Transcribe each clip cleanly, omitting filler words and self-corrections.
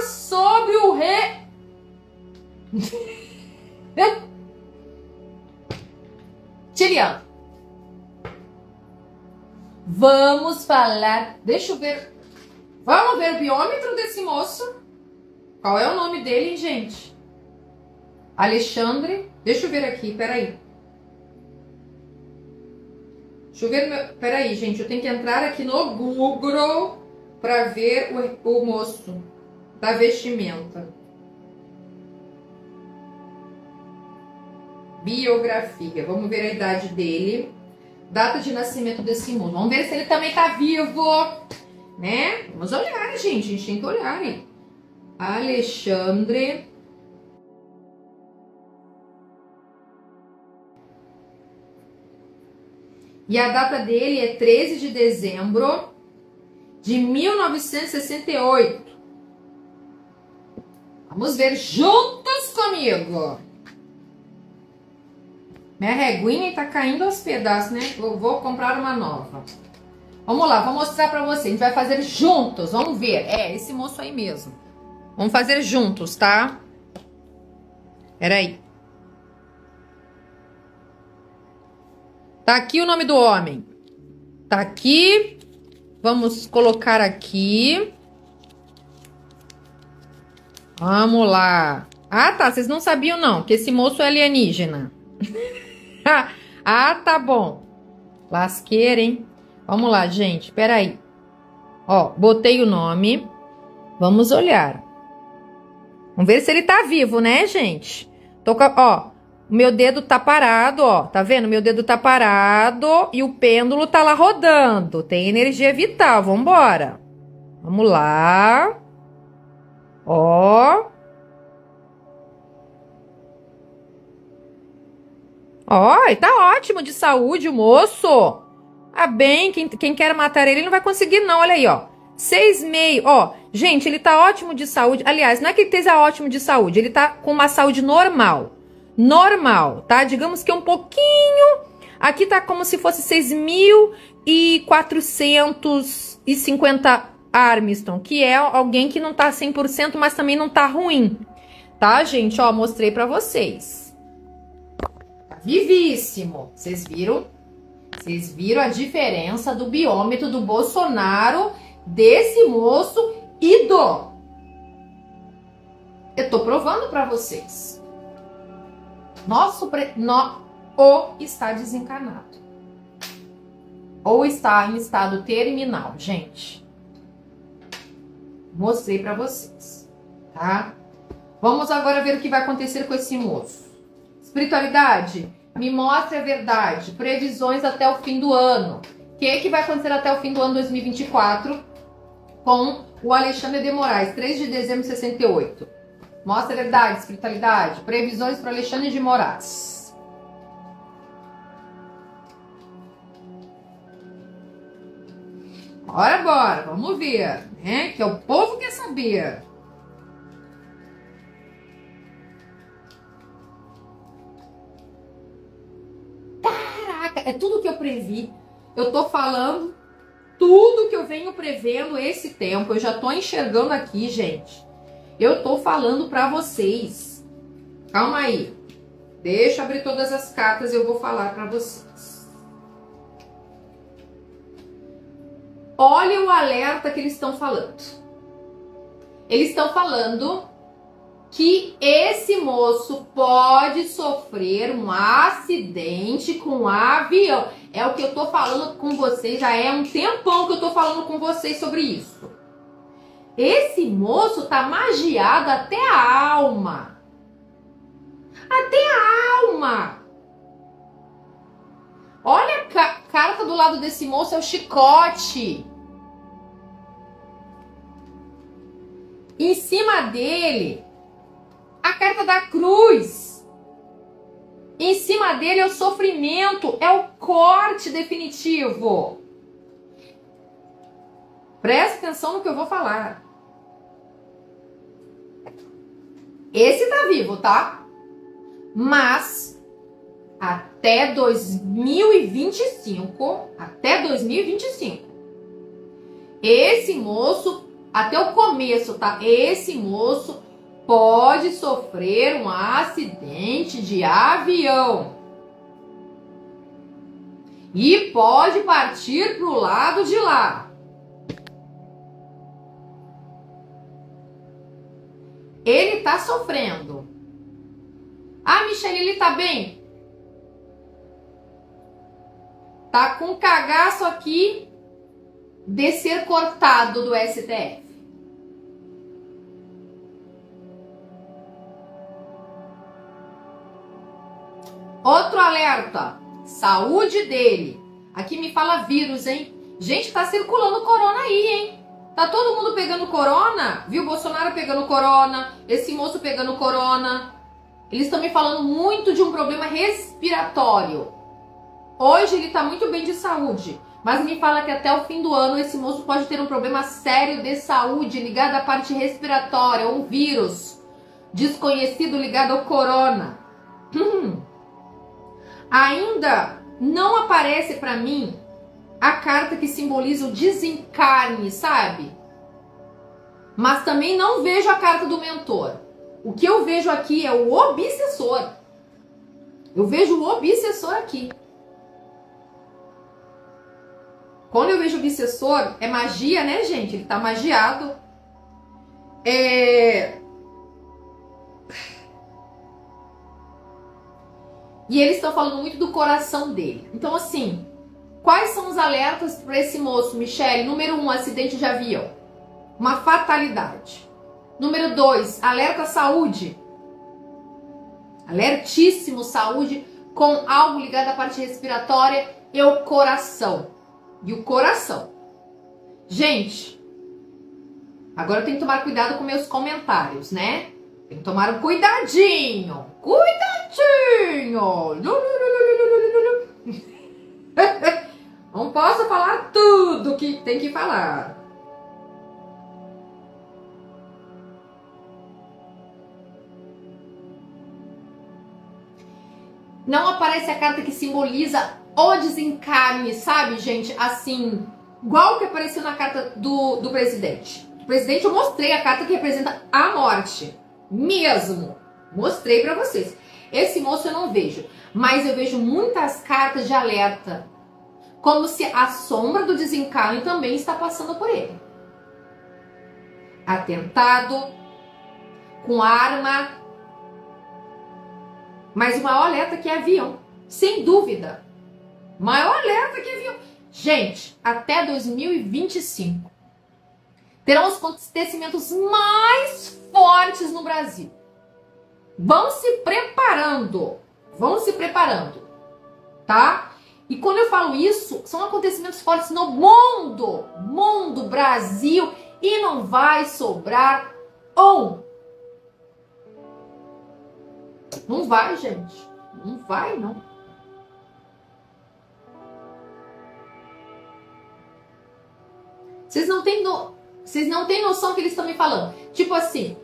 falar sobre o re... Tilian. Vamos falar... Deixa eu ver... Vamos ver o biômetro desse moço. Qual é o nome dele, gente? Alexandre... Deixa eu ver aqui, peraí. Deixa eu ver... Meu... Peraí, gente. Eu tenho que entrar aqui no Google para ver o moço da vestimenta. Biografia. Vamos ver a idade dele. Data de nascimento desse mundo. Vamos ver se ele também tá vivo, né? Vamos olhar, gente. A gente tem que olhar, hein? Alexandre. E a data dele é 13 de dezembro de 1968. Vamos ver juntos comigo. Minha reguinha tá caindo aos pedaços, né? Eu vou comprar uma nova. Vamos lá, vou mostrar pra vocês. A gente vai fazer juntos, vamos ver. É, esse moço aí mesmo. Vamos fazer juntos, tá? Peraí. Tá aqui o nome do homem. Tá aqui. Vamos colocar aqui. Vamos lá. Ah, tá. Vocês não sabiam, não, que esse moço é alienígena. Ah, tá bom. Lasqueira, hein? Vamos lá, gente. Peraí. Ó, botei o nome. Vamos olhar. Vamos ver se ele tá vivo, né, gente? Tô com... Ó, o meu dedo tá parado, ó. Tá vendo? Meu dedo tá parado e o pêndulo tá lá rodando. Tem energia vital. Vambora. Vamos lá. Ó. Ó, ele tá ótimo de saúde, o moço. Ah, bem, quem quer matar ele não vai conseguir, não. Olha aí, ó. 6,5. Ó, gente, ele tá ótimo de saúde. Aliás, não é que ele esteja ótimo de saúde. Ele tá com uma saúde normal. Normal, tá? Digamos que um pouquinho... Aqui tá como se fosse 6.450 Armstrong, que é alguém que não tá 100%, mas também não tá ruim. Tá, gente? Ó, mostrei pra vocês. Vivíssimo. Vocês viram? Vocês viram a diferença do biômetro do Bolsonaro, desse moço e do... Eu tô provando pra vocês. Ou está desencarnado. Ou está em estado terminal, gente. Mostrei pra vocês, tá? Vamos agora ver o que vai acontecer com esse moço. Espiritualidade, me mostre a verdade. Previsões até o fim do ano. O que é que vai acontecer até o fim do ano 2024 com o Alexandre de Moraes, 3 de dezembro de 68. Mostra a verdade, espiritualidade. Previsões para Alexandre de Moraes. Bora, bora. Vamos ver, né? Que o povo quer saber. É tudo que eu previ. Eu tô falando tudo que eu venho prevendo esse tempo. Eu já tô enxergando aqui, gente. Eu tô falando pra vocês. Calma aí. Deixa eu abrir todas as cartas e eu vou falar pra vocês. Olha o alerta que eles estão falando. Eles estão falando que esse moço pode sofrer um acidente com um avião. É o que eu tô falando com vocês, já é um tempão que eu tô falando com vocês sobre isso. Esse moço tá magiado até a alma. Até a alma. Olha a carta do lado desse moço, é o chicote. Em cima dele... A carta da cruz. Em cima dele é o sofrimento, é o corte definitivo. Presta atenção no que eu vou falar. Esse tá vivo, tá? Mas até 2025, esse moço até o começo, tá? Esse moço pode sofrer um acidente de avião e pode partir para o lado de lá. Ele está sofrendo. Ah, Michele, ele está bem? Tá com cagaço aqui de ser cortado do STF. Outro alerta. Saúde dele. Aqui me fala vírus, hein? Gente, tá circulando corona aí, hein? Tá todo mundo pegando corona? Viu Bolsonaro pegando corona? Esse moço pegando corona? Eles estão me falando muito de um problema respiratório. Hoje ele tá muito bem de saúde, mas me fala que até o fim do ano esse moço pode ter um problema sério de saúde ligado à parte respiratória, um vírus desconhecido ligado ao corona. Ainda não aparece para mim a carta que simboliza o desencarne, sabe? Mas também não vejo a carta do mentor. O que eu vejo aqui é o obsessor. Eu vejo o obsessor aqui. Quando eu vejo o obsessor, é magia, né, gente? Ele tá magiado. E eles estão falando muito do coração dele. Então, assim, quais são os alertas para esse moço, Michele? Número 1, acidente de avião. Uma fatalidade. Número 2, alerta saúde. Alertíssimo saúde com algo ligado à parte respiratória e o coração. E o coração. Gente, agora eu tenho que tomar cuidado com meus comentários, né? Tem que tomar um cuidadinho. Cuidadinho. Não posso falar tudo que tem que falar. Não aparece a carta que simboliza o desencarne, sabe, gente? Assim, igual que apareceu na carta do presidente. O presidente, eu mostrei a carta que representa a morte. Mesmo. Mostrei pra vocês. Esse moço eu não vejo. Mas eu vejo muitas cartas de alerta. Como se a sombra do desencarne também está passando por ele. Atentado. Com arma. Mas o maior alerta que é avião. Sem dúvida. Maior alerta que viu. Gente, até 2025 terão os acontecimentos mais fortes no Brasil. Vão se preparando. Vão se preparando. Tá? E quando eu falo isso, são acontecimentos fortes no mundo. Mundo, Brasil. E não vai sobrar um. Não vai, gente. Não vai, não. Vocês não têm noção que eles estão me falando. Tipo assim,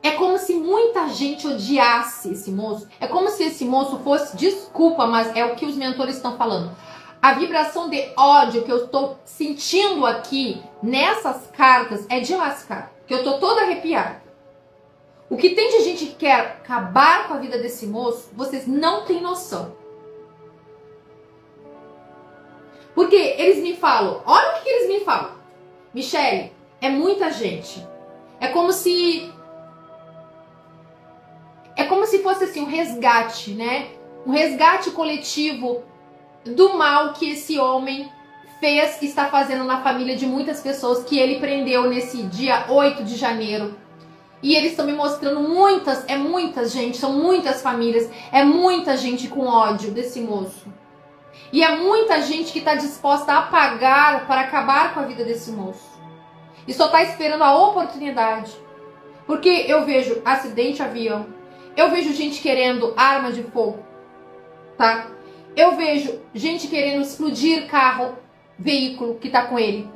é como se muita gente odiasse esse moço. É como se esse moço fosse, desculpa, mas é o que os mentores estão falando. A vibração de ódio que eu estou sentindo aqui nessas cartas é de lascar. Que eu estou toda arrepiada. O que tem de gente que quer acabar com a vida desse moço, vocês não têm noção. Porque eles me falam, olha o que eles me falam. Michele, é muita gente. É como se fosse assim um resgate, né? Um resgate coletivo do mal que esse homem fez e está fazendo na família de muitas pessoas que ele prendeu nesse dia 8 de janeiro. E eles estão me mostrando muitas, é muitas gente, são muitas famílias, é muita gente com ódio desse moço. E é muita gente que está disposta a pagar para acabar com a vida desse moço. E só está esperando a oportunidade. Porque eu vejo acidente avião. Eu vejo gente querendo arma de fogo. Tá? Eu vejo gente querendo explodir carro, veículo que está com ele.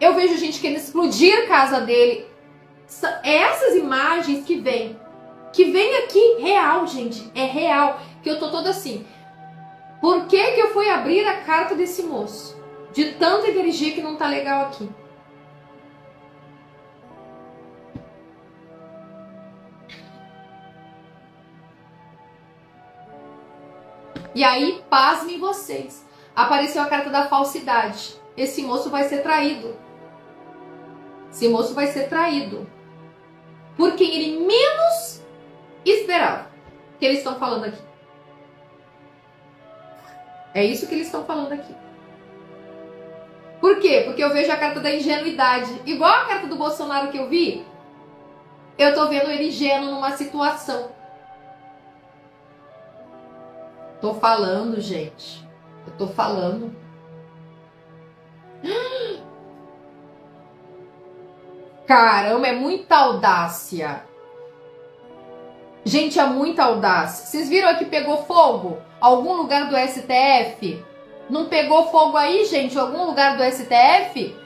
Eu vejo gente querendo explodir casa dele. Essas imagens que vêm. Que vem aqui real, gente. É real. Que eu tô toda assim... Por que eu fui abrir a carta desse moço? De tanto energia que não tá legal aqui. E aí, pasmem vocês, apareceu a carta da falsidade. Esse moço vai ser traído. Esse moço vai ser traído por quem ele menos esperava. Que eles estão falando aqui. É isso que eles estão falando aqui. Por quê? Porque eu vejo a carta da ingenuidade. Igual a carta do Bolsonaro que eu vi, eu tô vendo ele ingênuo numa situação. Tô falando, gente. Eu tô falando. Caramba, é muita audácia. Gente, é muita audácia. Vocês viram que pegou fogo? Algum lugar do STF? Não pegou fogo aí, gente? Algum lugar do STF?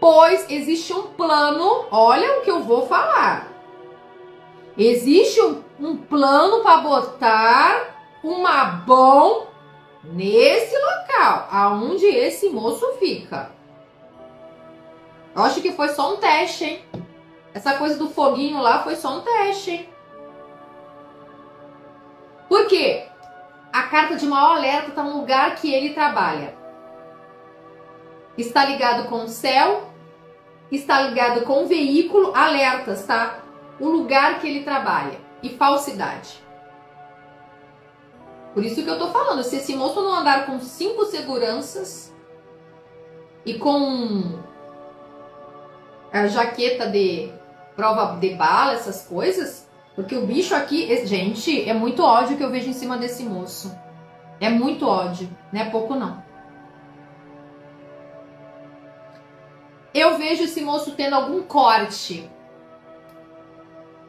Pois existe um plano. Olha o que eu vou falar. Existe um plano para botar uma bomba nesse local, aonde esse moço fica. Eu acho que foi só um teste, hein? Essa coisa do foguinho lá foi só um teste, hein? Por quê? A carta de maior alerta está no lugar que ele trabalha. Está ligado com o céu, está ligado com o veículo, alertas, tá? O lugar que ele trabalha e falsidade. Por isso que eu tô falando, se esse moço não andar com 5 seguranças e com a jaqueta de prova de bala, essas coisas, porque o bicho aqui, gente, é muito ódio que eu vejo em cima desse moço. É muito ódio, não é pouco não. Eu vejo esse moço tendo algum corte.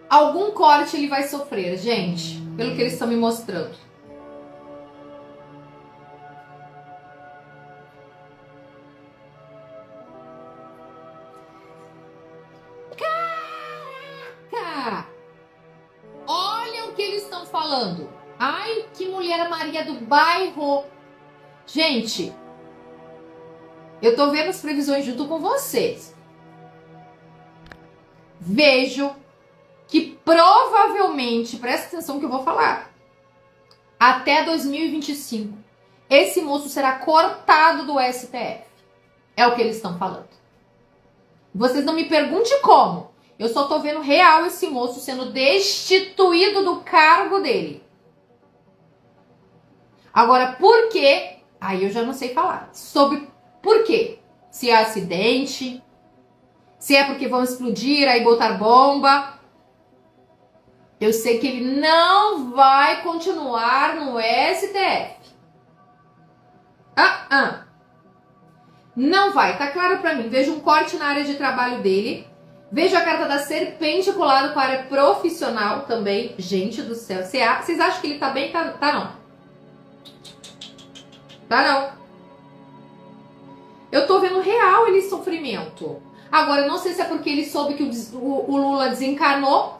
Algum corte ele vai sofrer, gente, pelo que eles estão me mostrando. Falando, ai que mulher Maria do bairro, gente. Eu tô vendo as previsões junto com vocês. Vejo que provavelmente, presta atenção que eu vou falar, até 2025 esse moço será cortado do STF. É o que eles estão falando. Vocês não me perguntem como. Eu só tô vendo real esse moço sendo destituído do cargo dele. Agora, por quê? Aí eu já não sei falar. Sobre por quê. Se é acidente, se é porque vão explodir, aí botar bomba. Eu sei que ele não vai continuar no STF. Não vai, tá claro pra mim. Vejo um corte na área de trabalho dele. Vejo a carta da serpente colada com a área profissional também. Gente do céu. Vocês acham que ele tá bem? Tá não. Tá não. Eu tô vendo real ele sofrimento. Agora, eu não sei se é porque ele soube que o Lula desencarnou.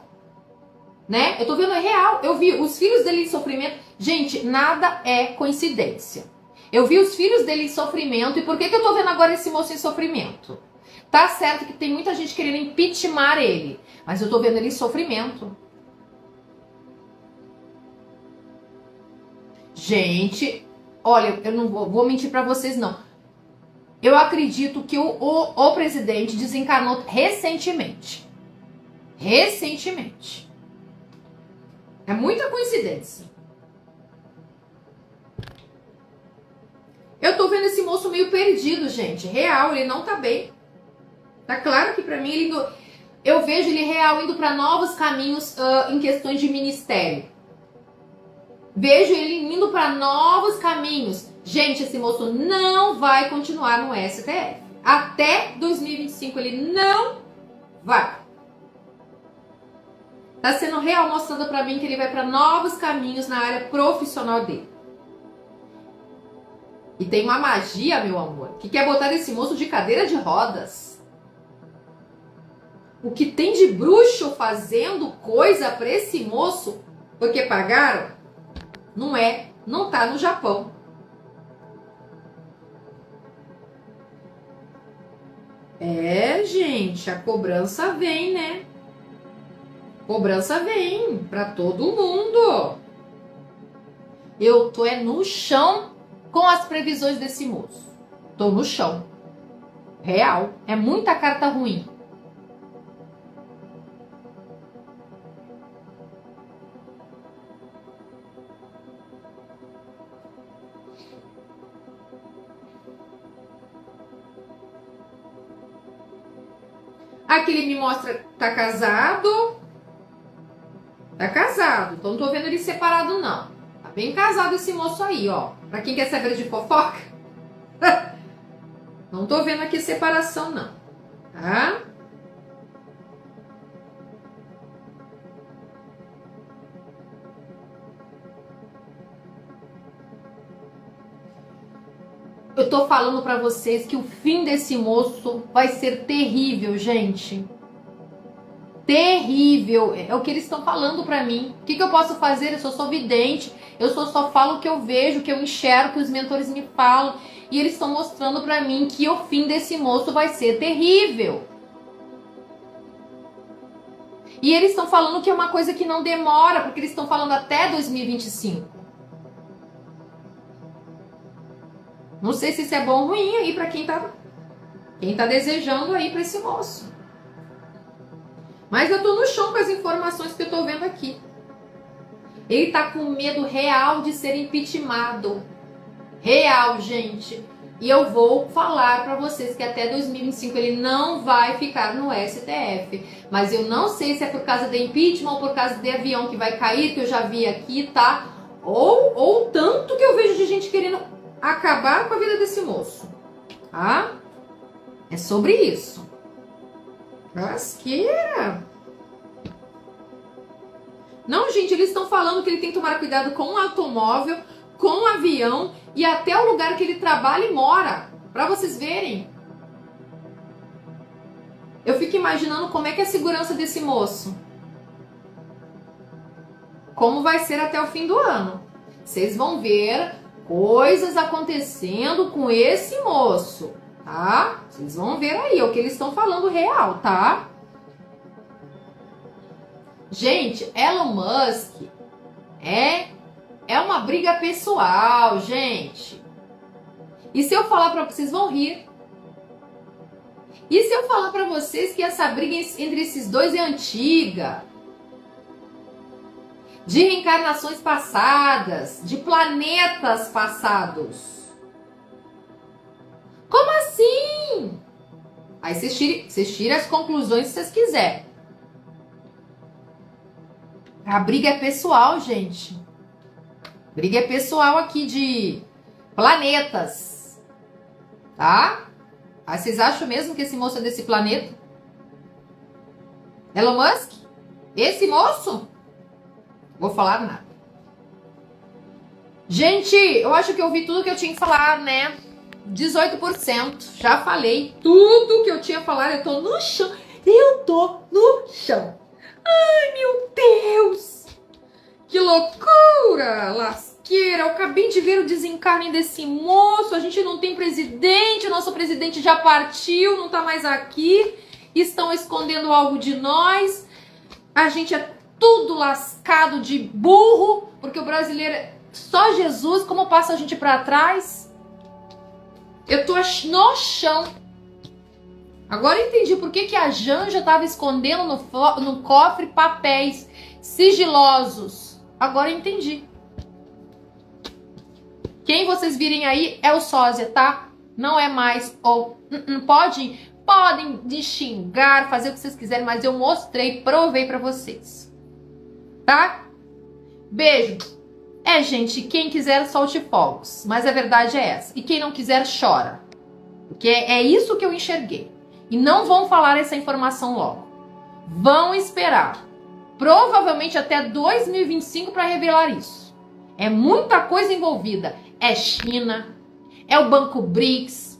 Né? Eu tô vendo real. Eu vi os filhos dele em sofrimento. Gente, nada é coincidência. Eu vi os filhos dele em sofrimento. E por que eu tô vendo agora esse moço em sofrimento? Tá certo que tem muita gente querendo impeachment ele, mas eu tô vendo ele em sofrimento. Gente, olha, eu não vou mentir pra vocês, não. Eu acredito que o presidente desencarnou recentemente. Recentemente. É muita coincidência. Eu tô vendo esse moço meio perdido, gente. Real, ele não tá bem. Tá claro que pra mim, ele indo, eu vejo ele real indo pra novos caminhos em questões de ministério. Vejo ele indo pra novos caminhos. Gente, esse moço não vai continuar no STF. Até 2025 ele não vai. Tá sendo real mostrando pra mim que ele vai pra novos caminhos na área profissional dele. E tem uma magia, meu amor, que quer botar esse moço de cadeira de rodas. O que tem de bruxo fazendo coisa pra esse moço, porque pagaram, não tá no Japão. É, gente, a cobrança vem, né? Cobrança vem pra todo mundo. Eu tô no chão com as previsões desse moço. Tô no chão. Real. É muita carta ruim. Aqui ele me mostra que tá casado. Tá casado. Então não tô vendo ele separado, não. Tá bem casado esse moço aí, ó. Pra quem quer saber de fofoca. Não tô vendo aqui separação, não. Tá? Eu tô falando pra vocês que o fim desse moço vai ser terrível, gente. Terrível. É o que eles estão falando pra mim. O que, que eu posso fazer? Eu sou vidente. Eu só falo o que eu vejo, o que eu enxergo, o que os mentores me falam. E eles estão mostrando pra mim que o fim desse moço vai ser terrível. E eles estão falando que é uma coisa que não demora, porque eles estão falando até 2025. Não sei se isso é bom ou ruim aí pra quem tá desejando aí pra esse moço. Mas eu tô no chão com as informações que eu tô vendo aqui. Ele tá com medo real de ser impeachmentado. Real, gente. E eu vou falar pra vocês que até 2025 ele não vai ficar no STF. Mas eu não sei se é por causa de impeachment ou por causa de avião que vai cair, que eu já vi aqui, tá? Ou tanto que eu vejo de gente querendo acabar com a vida desse moço, tá? É sobre isso. Rasqueira. Não, gente, eles estão falando que ele tem que tomar cuidado com o automóvel, com o avião e até o lugar que ele trabalha e mora, pra vocês verem. Eu fico imaginando como é que é a segurança desse moço. Como vai ser até o fim do ano. Vocês vão ver coisas acontecendo com esse moço, tá? Vocês vão ver aí, é o que eles estão falando real, tá? Gente, Elon Musk é uma briga pessoal, gente. E se eu falar pra vocês, vão rir. E se eu falar pra vocês que essa briga entre esses dois é antiga? De reencarnações passadas, de planetas passados. Como assim? Aí vocês tiram as conclusões se vocês quiserem. A briga é pessoal, gente. Briga é pessoal aqui de planetas. Tá? Aí vocês acham mesmo que esse moço é desse planeta? Elon Musk? Esse moço? Vou falar nada. Gente, eu acho que eu vi tudo que eu tinha que falar, né? 18%. Já falei tudo que eu tinha que falar. Eu tô no chão. Eu tô no chão. Ai, meu Deus! Que loucura! Lasqueira! Eu acabei de ver o desencarne desse moço. A gente não tem presidente. O nosso presidente já partiu, não tá mais aqui. Estão escondendo algo de nós. A gente é tudo lascado de burro, porque o brasileiro é só Jesus, como passa a gente pra trás. Eu tô no chão. Agora eu entendi por que, que a Janja tava escondendo no cofre papéis sigilosos. Agora eu entendi. Quem vocês virem aí é o sósia, tá? Não é mais ou... Podem de xingar, fazer o que vocês quiserem, mas eu mostrei, provei pra vocês. Tá? Beijo. É, gente, quem quiser solte fogos, mas a verdade é essa. E quem não quiser chora. Porque é isso que eu enxerguei. E não vão falar essa informação logo. Vão esperar. Provavelmente até 2025 para revelar isso. É muita coisa envolvida. É China, é o Banco BRICS,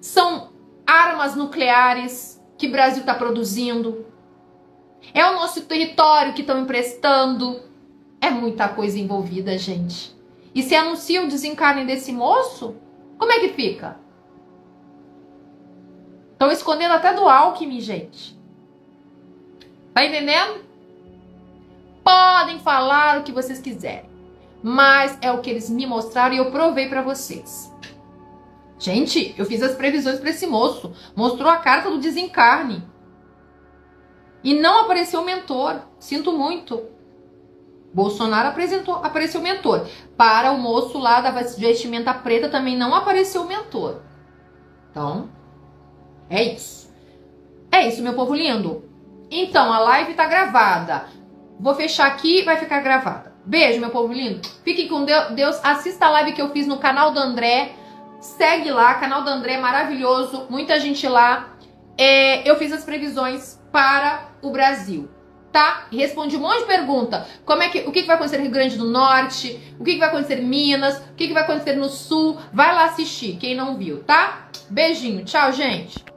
são armas nucleares que o Brasil está produzindo. É o nosso território que estão emprestando. É muita coisa envolvida, gente. E se anuncia o desencarne desse moço, como é que fica? Estão escondendo até do Alckmin, gente. Tá entendendo? Podem falar o que vocês quiserem. mas é o que eles me mostraram e eu provei pra vocês. Gente, eu fiz as previsões pra esse moço, mostrou a carta do desencarne e não apareceu o mentor, sinto muito. Bolsonaro apareceu o mentor. Para o moço lá da vestimenta preta também não apareceu o mentor. Então, é isso. É isso, meu povo lindo. Então, a live tá gravada. Vou fechar aqui, vai ficar gravada. Beijo, meu povo lindo. Fiquem com Deus. Assista a live que eu fiz no canal do André. Segue lá, canal do André, maravilhoso. Muita gente lá. É, eu fiz as previsões para o Brasil. Tá? Respondi um monte de pergunta. Como é que, o que vai acontecer no Rio Grande do Norte? O que vai acontecer em Minas? O que vai acontecer no Sul? Vai lá assistir, quem não viu, tá? Beijinho. Tchau, gente.